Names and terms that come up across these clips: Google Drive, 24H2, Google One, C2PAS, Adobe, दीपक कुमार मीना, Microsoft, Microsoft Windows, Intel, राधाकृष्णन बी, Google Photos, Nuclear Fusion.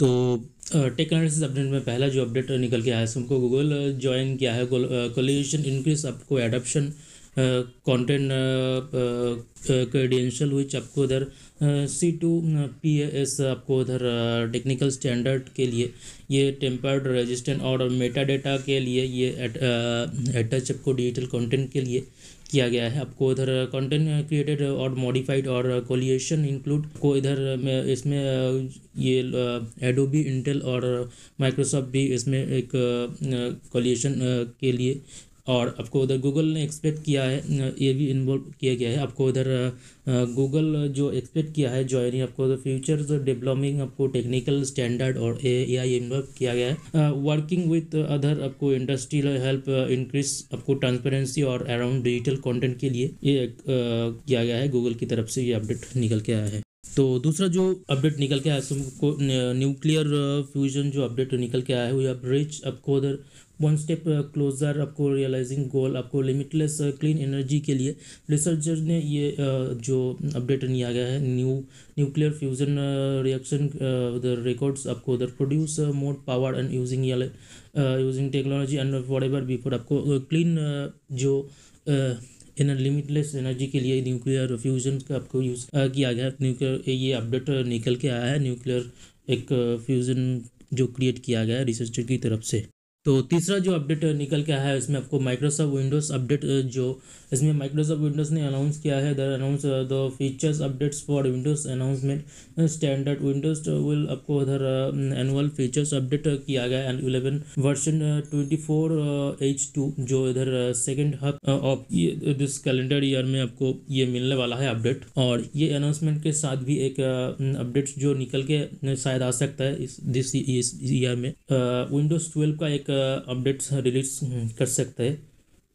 तो टेक्नोलॉजी से अपडेट में पहला जो अपडेट निकल के आया है हमको गूगल ज्वाइन किया है कोलिजन इंक्रीज आपको एडॉप्शन कंटेंट क्रेडेंशियल विच आपको उधर C2PAS आपको उधर टेक्निकल स्टैंडर्ड के लिए ये टेम्पर्ड रेजिस्टेंट और मेटा डेटा के लिए ये अटैच आपको डिजिटल कंटेंट के लिए किया गया है। आपको उधर कंटेंट क्रिएटेड और मॉडिफाइड और कोलिएशन इंक्लूड को इधर में इसमें ये एडोबी इंटेल और माइक्रोसॉफ्ट भी इसमें एक कोलिएशन के लिए और आपको उधर गूगल ने एक्सपेक्ट किया है ये भी इन्वॉल्व किया गया है। आपको उधर गूगल जो एक्सपेक्ट किया है ज्वाइनिंग आपको उधर फ्यूचर डेवलपिंग आपको टेक्निकल स्टैंडर्ड और AI इन्वॉल्व किया गया है। वर्किंग विथ अदर आपको इंडस्ट्री हेल्प इंक्रीज आपको ट्रांसपेरेंसी और अराउंड डिजिटल कंटेंट के लिए ये किया गया है। गूगल की तरफ से ये अपडेट निकल के आया है। तो दूसरा जो अपडेट निकल के आया हमको न्यूक्लियर फ्यूजन जो अपडेट निकल के आया है वो ब्रिज आपको उधर वन स्टेप क्लोजर आपको रियलाइजिंग गोल आपको लिमिटलेस क्लीन एनर्जी के लिए रिसर्चर ने ये जो अपडेट लिया गया है। न्यूक्लियर फ्यूजन रिएक्शन उधर रिकॉर्ड्स आपको उधर produce more power and using technology and what ever before आपको क्लीन जो इन लिमिटलेस एनर्जी के लिए न्यूक्लियर फ्यूजन का आपको यूज़ किया गया। न्यूक्लियर ये अपडेट निकल के आया है। न्यूक्लियर एक फ्यूजन जो क्रिएट किया गया है रिसर्चर की तरफ से। तो तीसरा जो अपडेट निकल के आया है इसमें आपको माइक्रोसॉफ्ट विंडोज़ अपडेट जो इसमें माइक्रोसॉफ्ट विंडोज़ ने अनाउंस किया है। दर announce the features updates for Windows announcement standard Windows will आपको उधर एनुअल फीचर्स अपडेट किया गया एंड 11 वर्जन 24H2 जो इधर second half of this calendar year में आपको ये मिलने वाला है अपडेट। और ये अनाउंसमेंट के साथ भी एक अपडेट्स जो निकल के शायद आ सकता है इस ईयर में विंडोज़ 12 का एक अपडेट्स रिलीज कर सकते हैं।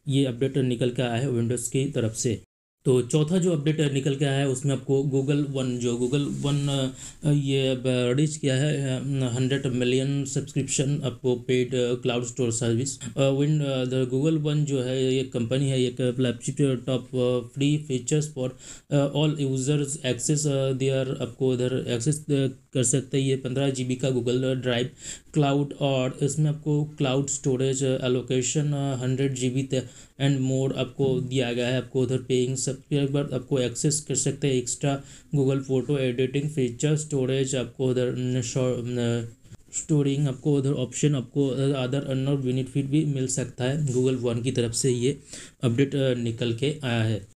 ये अपडेट निकल के आया है विंडोज़ की तरफ से। तो चौथा जो अपडेट निकल के आया है उसमें आपको गूगल वन ये रिलीज किया है 100 मिलियन सब्सक्रिप्शन आपको paid cloud store service. Google One जो है ये कंपनी है एक flagship top free features for all users access there आपको उधर एक्सेस कर सकते हैं। ये 15 GB का गूगल ड्राइव क्लाउड और इसमें आपको cloud storage allocation 100 GB and more आपको दिया गया है। आपको उधर पेइंग सब्सक्राइबर आपको एक्सेस कर सकते हैं। Extra Google photo editing feature storage आपको उधर स्टोरिंग आपको उधर ऑप्शन आपको अदर अन्य बेनिफिट भी मिल सकता है। गूगल वन की तरफ से ये अपडेट निकल के आया है।